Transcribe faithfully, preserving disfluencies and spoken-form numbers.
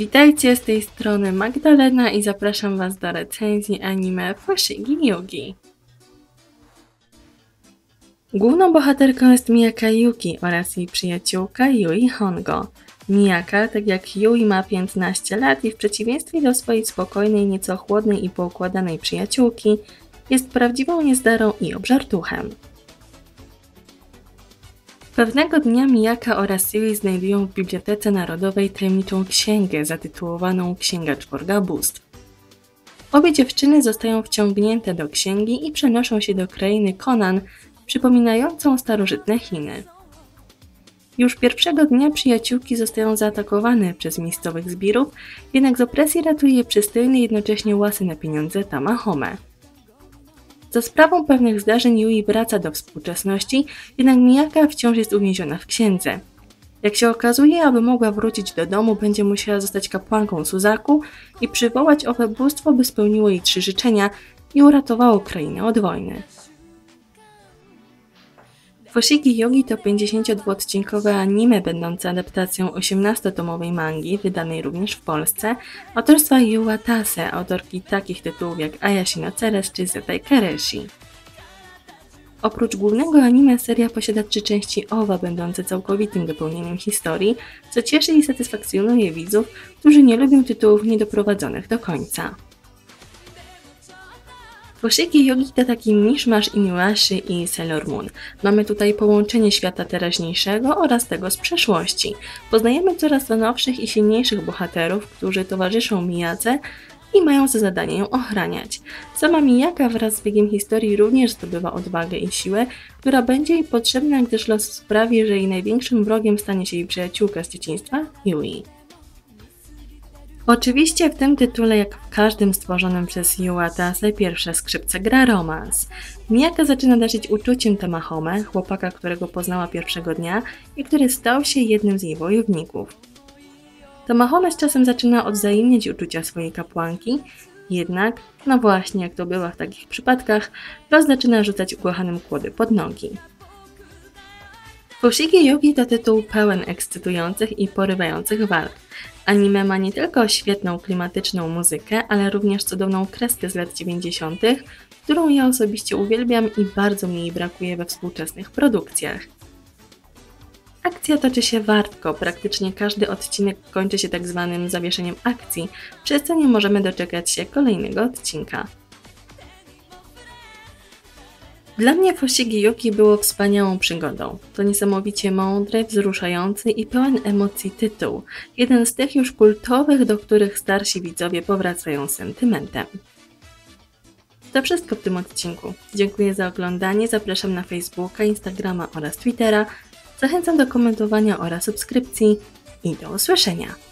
Witajcie, z tej strony Magdalena i zapraszam Was do recenzji anime Fushigi Yuugi. Główną bohaterką jest Miaka Yuki oraz jej przyjaciółka Yui Hongo. Miaka, tak jak Yui, ma piętnaście lat i w przeciwieństwie do swojej spokojnej, nieco chłodnej i poukładanej przyjaciółki jest prawdziwą niezdarą i obżartuchem. Pewnego dnia Miaka oraz Yui znajdują w Bibliotece Narodowej tajemniczą księgę zatytułowaną Księga Czworga Bóstw. Obie dziewczyny zostają wciągnięte do księgi i przenoszą się do krainy Conan, przypominającą starożytne Chiny. Już pierwszego dnia przyjaciółki zostają zaatakowane przez miejscowych zbirów, jednak z opresji ratuje je przystojny, jednocześnie łasy na pieniądze Tamahome. Za sprawą pewnych zdarzeń Yui wraca do współczesności, jednak Miaka wciąż jest uwięziona w księdze. Jak się okazuje, aby mogła wrócić do domu, będzie musiała zostać kapłanką Suzaku i przywołać owe bóstwo, by spełniło jej trzy życzenia i uratowało krainę od wojny. Fushigi Yuugi to pięćdziesięciodwuodcinkowe anime będące adaptacją osiemnastotomowej mangi, wydanej również w Polsce, autorstwa Yuu Watase, autorki takich tytułów jak Ayashino Ceres czy Zettai Kareshi. Oprócz głównego anime seria posiada trzy części O V A będące całkowitym dopełnieniem historii, co cieszy i satysfakcjonuje widzów, którzy nie lubią tytułów niedoprowadzonych do końca. Fushigi Yuugi to taki miszmasz Inuyaszy i Sailor Moon. Mamy tutaj połączenie świata teraźniejszego oraz tego z przeszłości. Poznajemy coraz to nowszych i silniejszych bohaterów, którzy towarzyszą Mijace i mają za zadanie ją ochraniać. Sama Mijaka wraz z biegiem historii również zdobywa odwagę i siłę, która będzie jej potrzebna, gdyż los sprawi, że jej największym wrogiem stanie się jej przyjaciółka z dzieciństwa, Yui. Oczywiście w tym tytule, jak w każdym stworzonym przez Yuu Watase, pierwsze skrzypce gra romans. Miaka zaczyna darzyć uczuciem Tamahome, chłopaka, którego poznała pierwszego dnia i który stał się jednym z jej wojowników. Tamahome z czasem zaczyna odwzajemniać uczucia swojej kapłanki, jednak, no właśnie jak to bywa w takich przypadkach, los zaczyna rzucać ukochanym kłody pod nogi. Fushigi Yuugi to tytuł pełen ekscytujących i porywających walk. Anime ma nie tylko świetną, klimatyczną muzykę, ale również cudowną kreskę z lat dziewięćdziesiątych, którą ja osobiście uwielbiam i bardzo mi jej brakuje we współczesnych produkcjach. Akcja toczy się wartko, praktycznie każdy odcinek kończy się tak zwanym zawieszeniem akcji, przez co nie możemy doczekać się kolejnego odcinka. Dla mnie Fushigi Yuugi było wspaniałą przygodą. To niesamowicie mądry, wzruszający i pełen emocji tytuł. Jeden z tych już kultowych, do których starsi widzowie powracają z sentymentem. To wszystko w tym odcinku. Dziękuję za oglądanie, zapraszam na Facebooka, Instagrama oraz Twittera. Zachęcam do komentowania oraz subskrypcji i do usłyszenia.